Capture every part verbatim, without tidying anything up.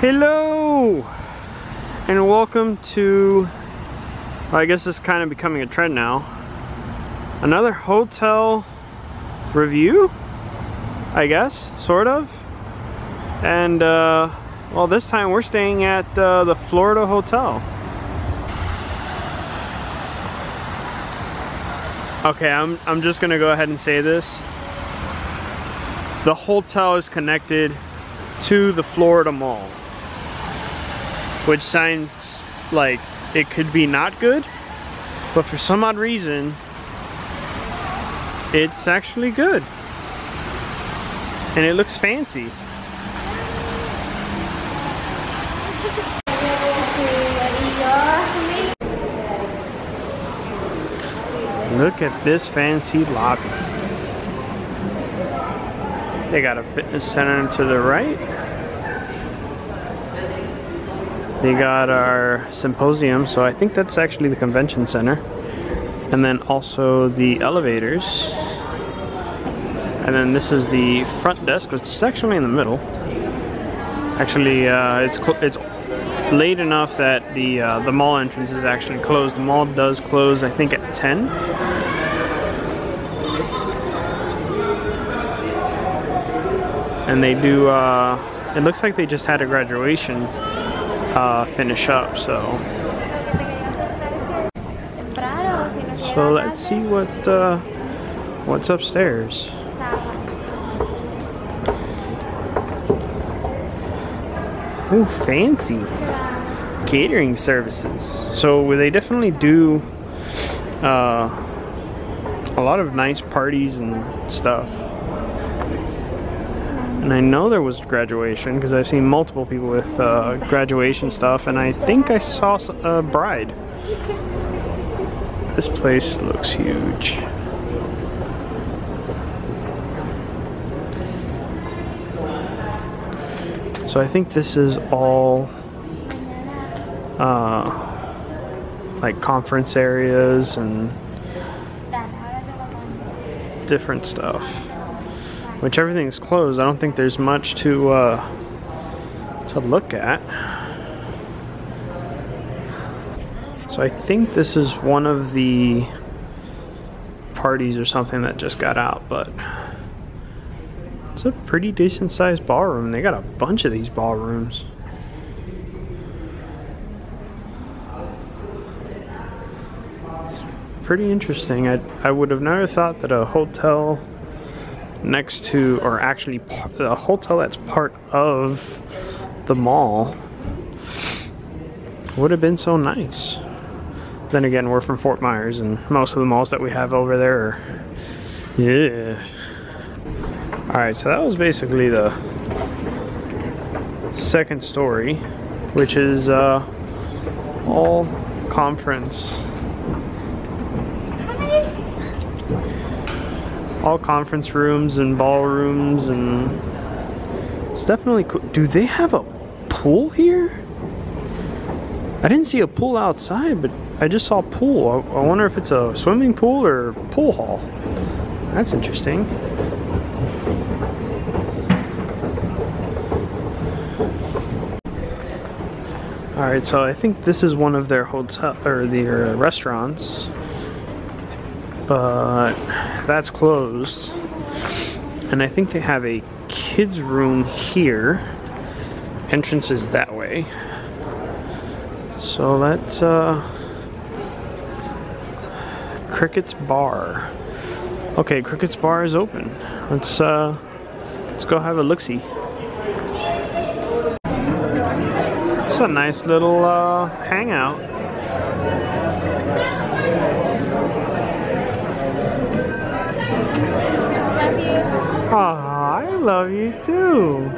Hello and welcome to, well, I guess it's kind of becoming a trend now, another hotel review, I guess, sort of. And uh, well, this time we're staying at uh, the Florida Hotel. Okay, I'm, I'm just gonna go ahead and say this. The hotel is connected to the Florida Mall, which sounds like it could be not good, but for some odd reason, it's actually good. And it looks fancy. Look at this fancy lobby. They got a fitness center to the right. They got our symposium, so I think that's actually the convention center. And then also the elevators. And then this is the front desk, which is actually in the middle. Actually, uh, it's it's late enough that the uh, the mall entrance is actually closed. The mall does close, I think, at ten. And they do, uh, it looks like they just had a graduation uh, finish up, so. So let's see what uh, what's upstairs. Ooh, fancy. Catering services. So they definitely do uh, a lot of nice parties and stuff. And I know there was graduation because I've seen multiple people with uh, graduation stuff, and I think I saw a bride. This place looks huge. So I think this is all uh, like conference areas and different stuff. Which everything's closed. I don't think there's much to uh, to look at. So I think this is one of the parties or something that just got out, but it's a pretty decent sized ballroom. They got a bunch of these ballrooms. Pretty interesting. I, I would have never thought that a hotel next to, or actually a hotel that's part of the mall would have been so nice. Then again, we're from Fort Myers, and most of the malls that we have over there are, yeah. Alright, so that was basically the second story, which is uh, all conference. All conference rooms and ballrooms, and it's definitely cool. Do they have a pool here? I didn't see a pool outside, but I just saw a pool. I, I wonder if it's a swimming pool or pool hall. That's interesting. All right, so I think this is one of their hotel or their restaurants, but that's closed. And I think they have a kids room here. Entrance is that way. So that's uh, Cricket's Bar. Okay, Cricket's Bar is open. Let's uh, let's go have a look-see. It's a nice little uh, hangout. Aw, I love you too.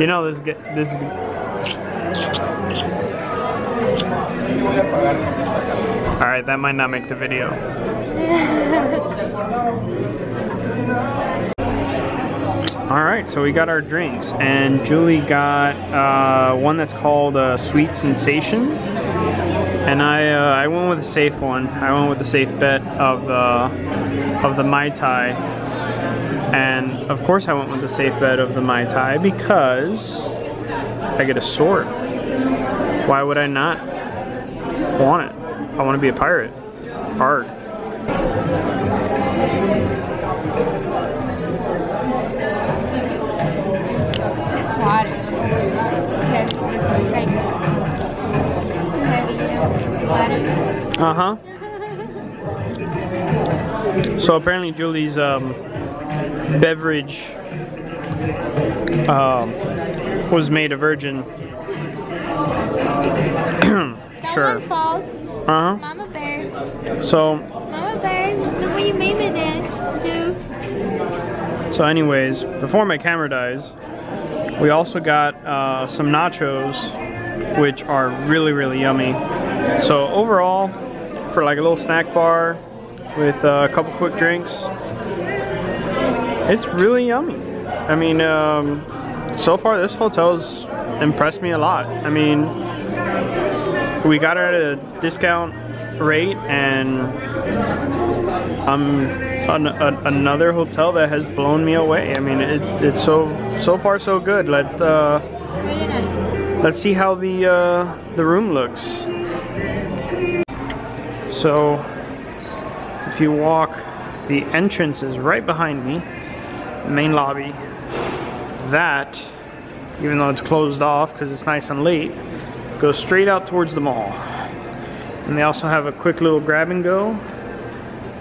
You know this. This. All right, that might not make the video. All right, so we got our drinks, and Julie got uh, one that's called uh, Sweet Sensation. And I uh, I went with a safe one. I went with the safe bet of the of the Mai Tai. And of course I went with the safe bet of the Mai Tai because I get a sword. Why would I not want it? I want to be a pirate. Arg. It's water. Because it's like too heavy. It's water. Uh huh. So apparently Julie's um, beverage uh, was made a virgin. Sure. Uh-huh. Mama Bear. So Mama Bear, look what you made me do. So anyways, before my camera dies, we also got uh, some nachos, which are really, really yummy. So overall, for like a little snack bar with uh, a couple quick drinks, it's really yummy. I mean, um, so far this hotel's impressed me a lot. I mean, we got it at a discount rate, and um, an, a, another hotel that has blown me away. I mean, it, it's so so far so good. Let uh, really nice. Let's see how the uh, the room looks. So, if you walk, the entrance is right behind me, the main lobby. That, even though it's closed off because it's nice and late, goes straight out towards the mall. And they also have a quick little grab and go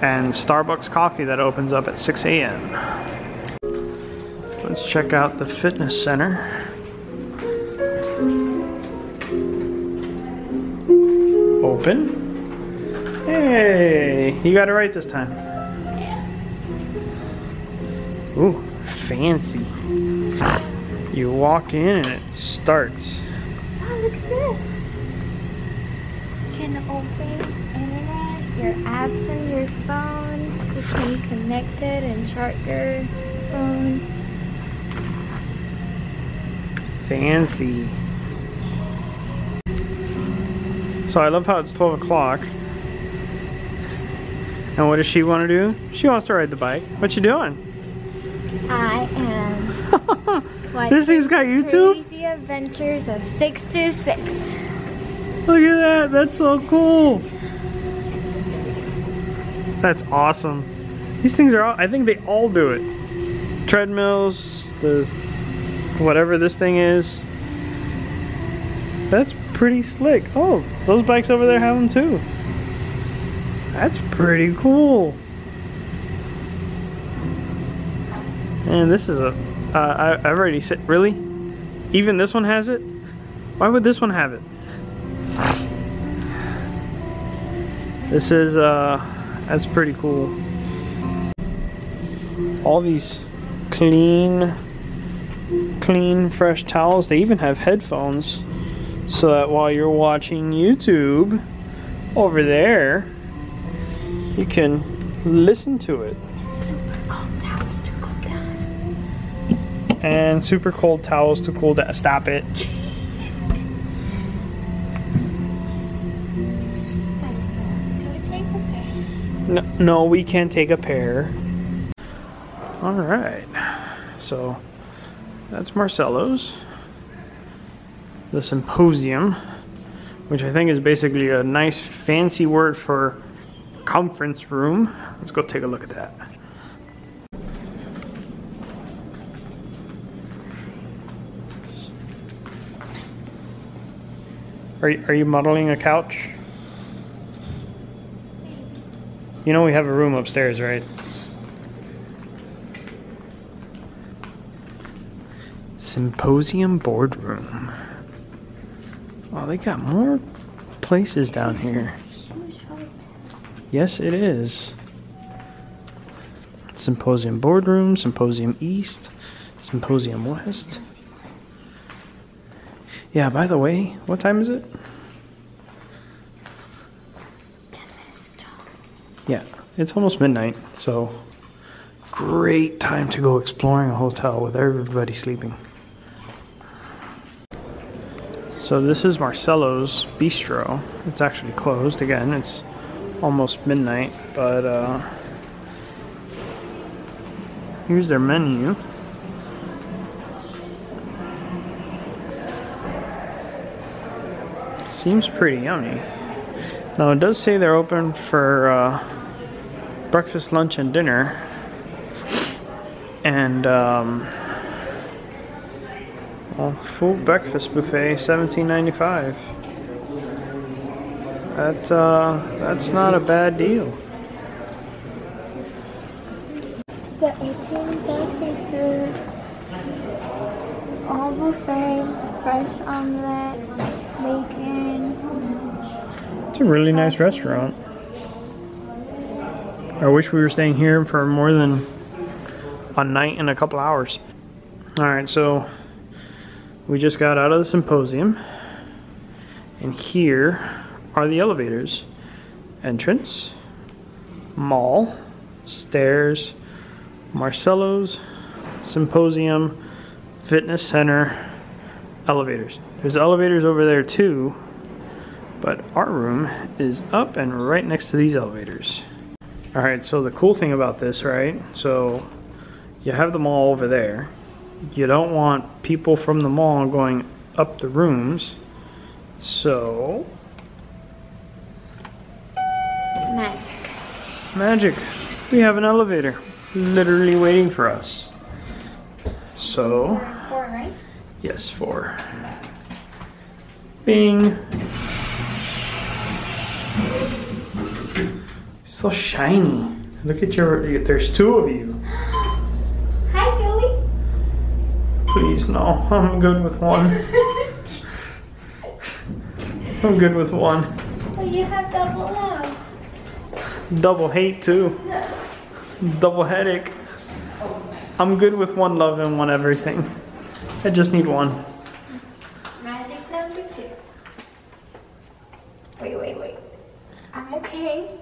and Starbucks coffee that opens up at six A M Let's check out the fitness center. Open. Hey, you got it right this time. Ooh, fancy. You walk in and it starts. Look at this. You can open internet, your apps on your phone. You can connect it and chart your phone. Fancy. So I love how it's twelve o'clock. And what does she want to do? She wants to ride the bike. What you doing? I am. This thing's got YouTube? Krazy Adventures of six two six. Look at that, that's so cool. That's awesome. These things are all, I think they all do it. Treadmills, the whatever this thing is. That's pretty slick. Oh, those bikes over there have them too. That's pretty cool. And this is a, uh, I, I've already said, really? Even this one has it? Why would this one have it? This is, uh, that's pretty cool. All these clean, clean, fresh towels. They even have headphones so that while you're watching YouTube over there, you can listen to it. And super cold towels to cool down. Stop it. That is so take a pair. No, no, we can't take a pair. All right. So that's Marcello's. The symposium, which I think is basically a nice fancy word for conference room. Let's go take a look at that. Are you, are you modeling a couch? You know we have a room upstairs, right? Symposium boardroom. Oh, they got more places down here. Yes, it is. Symposium boardroom, Symposium East, Symposium West. Yeah, by the way, what time is it? Yeah, it's almost midnight, so great time to go exploring a hotel with everybody sleeping. So this is Marcello's Bistro. It's actually closed again. It's almost midnight, but uh, Here's their menu. Seems pretty yummy. Now it does say they're open for uh, breakfast, lunch, and dinner. And um, well, full breakfast buffet, seventeen ninety-five. That uh, that's not a bad deal. The eighteen bucks includes all buffet, fresh omelet, bacon. It's a really nice restaurant. I wish we were staying here for more than a night and a couple hours. Alright, so we just got out of the symposium, and here are the elevators. Entrance, mall, stairs, Marcello's, symposium, fitness center, elevators. There's elevators over there too, but our room is up and right next to these elevators. Alright, so the cool thing about this, right, so you have the mall over there. You don't want people from the mall going up the rooms, so magic. Magic. We have an elevator literally waiting for us. So four, right? Yes, four. Bing. It's so shiny. Look at your. There's two of you. Hi, Julie. Please no. I'm good with one. I'm good with one. Well, you have double love. Double hate too. Double headache. I'm good with one love and one everything. I just need one. Magic number two. Wait, wait, wait. I'm okay.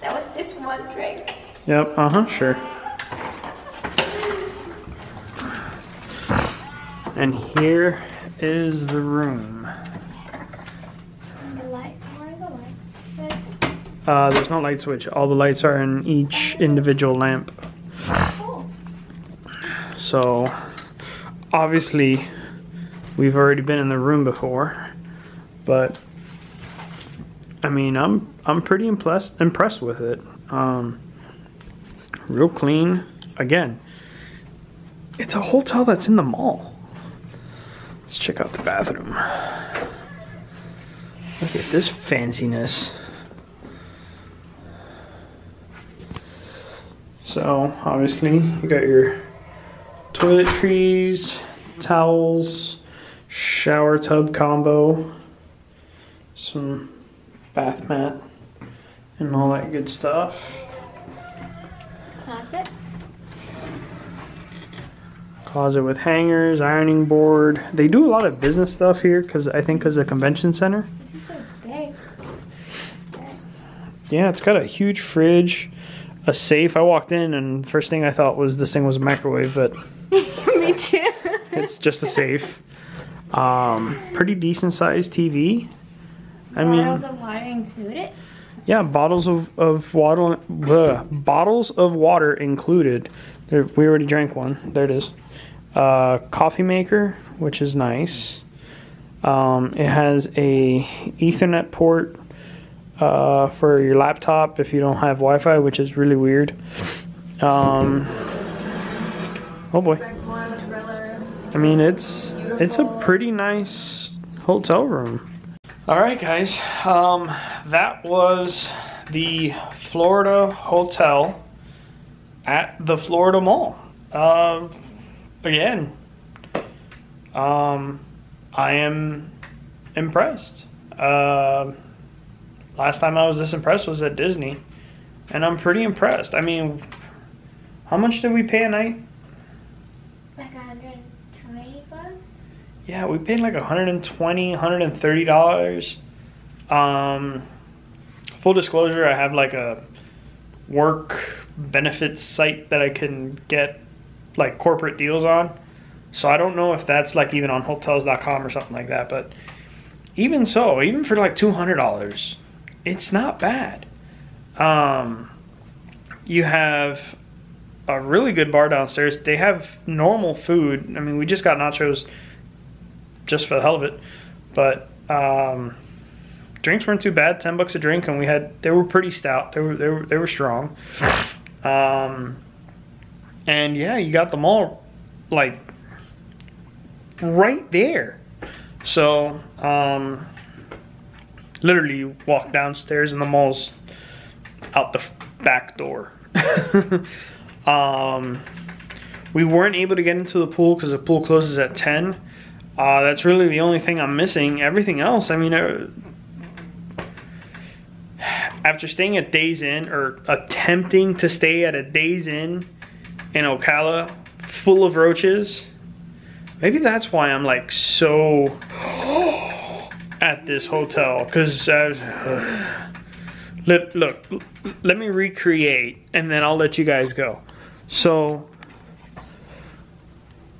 That was just one drink. Yep, uh-huh, sure. And here is the room. Uh, there's no light switch. All the lights are in each individual lamp. Cool. So, obviously, we've already been in the room before, but I mean, I'm I'm pretty impressed impressed with it. Um, real clean. Again, it's a hotel that's in the mall. Let's check out the bathroom. Look at this fanciness. So obviously you got your toiletries, towels, shower tub combo, some bath mat, and all that good stuff. Closet. Closet with hangers, ironing board. They do a lot of business stuff here because I think because the convention center. This is so big. Yeah, it's got a huge fridge. A safe. I walked in and first thing I thought was this thing was a microwave, but me too. It's just a safe. Um, pretty decent sized T V. I mean, bottles of water included. Yeah, bottles of of water. Bleh, bottles of water included. There, we already drank one. There it is. Uh, coffee maker, which is nice. Um, it has a Ethernet port. Uh, for your laptop if you don't have Wi-Fi, which is really weird. Um, oh boy. I mean, it's it's a pretty nice hotel room. Alright guys, um, that was the Florida Hotel at the Florida Mall. Uh, again, um, I am impressed. Uh, Last time I was this impressed was at Disney, and I'm pretty impressed. I mean, how much did we pay a night? Like one hundred twenty bucks? Yeah, we paid like one hundred twenty, one hundred thirty dollars. Um, full disclosure, I have like a work benefits site that I can get like corporate deals on. So I don't know if that's like even on hotels dot com or something like that, but even so, even for like two hundred dollars. It's not bad. Um, you have a really good bar downstairs. They have normal food. I mean, we just got nachos just for the hell of it, but um, drinks weren't too bad. Ten bucks a drink, and we had they were pretty stout. They were they were they were strong. Um, and yeah, you got the mall like right there. So um, literally, you walk downstairs, and the mall's out the back door. Um, we weren't able to get into the pool because the pool closes at ten. Uh, that's really the only thing I'm missing. Everything else, I mean, uh, after staying at Days Inn, or attempting to stay at a Days Inn in Ocala full of roaches, maybe that's why I'm like so at this hotel, because I... Let, look, let me recreate, and then I'll let you guys go. So,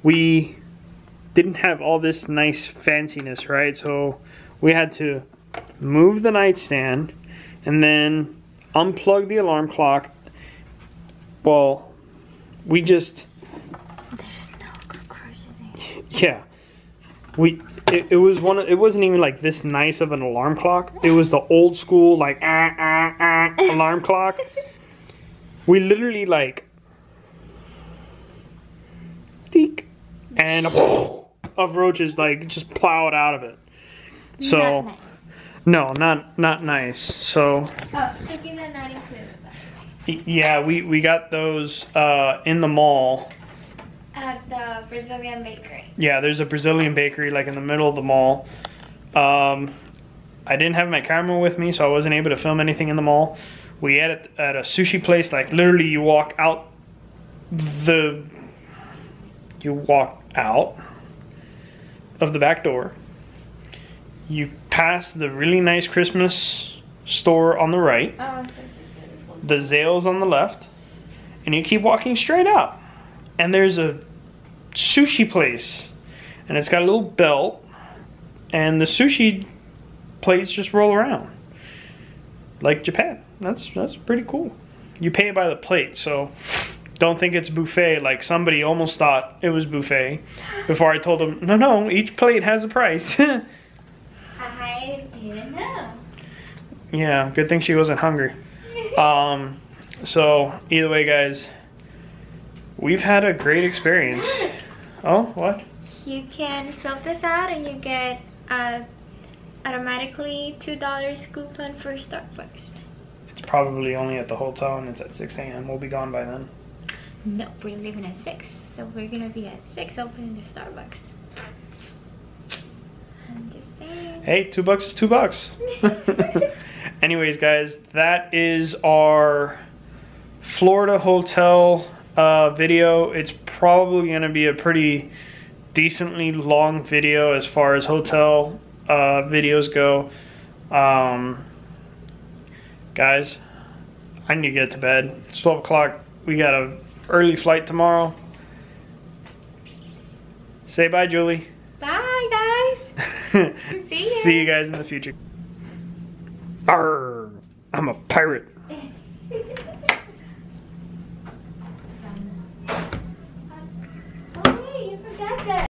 we didn't have all this nice fanciness, right? So, we had to move the nightstand, and then unplug the alarm clock. Well, we just... There's no cockroaches in here. Yeah. We... It, it was one. Of, it wasn't even like this nice of an alarm clock. It was the old school like ah, ah, ah, alarm clock. We literally like, deek, and of roaches like just plowed out of it. So, not nice. no, not not nice. So, oh, cookies are not included. Yeah, we we got those uh, in the mall. At the Brazilian bakery. Yeah, there's a Brazilian bakery like in the middle of the mall. Um, I didn't have my camera with me, so I wasn't able to film anything in the mall. We ate at, at a sushi place. Like literally, you walk out the, you walk out of the back door. You pass the really nice Christmas store on the right. Oh, it's such a beautiful store. The Zales on the left, and you keep walking straight out. And there's a sushi place, and it's got a little belt, and the sushi plates just roll around like Japan. That's that's pretty cool. You pay by the plate, so don't think it's buffet. Like somebody almost thought it was buffet before I told them, no, no, each plate has a price. I didn't know. Yeah, good thing she wasn't hungry. Um, so either way, guys. We've had a great experience. Oh, what? You can fill this out and you get uh, automatically two dollar coupon for Starbucks. It's probably only at the hotel and it's at six A M We'll be gone by then. No, we're leaving at six. So we're going to be at six opening the Starbucks. I'm just saying. Hey, two bucks is two bucks. Anyways, guys, that is our Florida Hotel Uh, video. It's probably going to be a pretty decently long video as far as hotel uh, videos go. Um, guys, I need to get to bed. It's twelve o'clock. We got an early flight tomorrow. Say bye, Julie. Bye, guys. See you. See you guys in the future. Arr, I'm a pirate.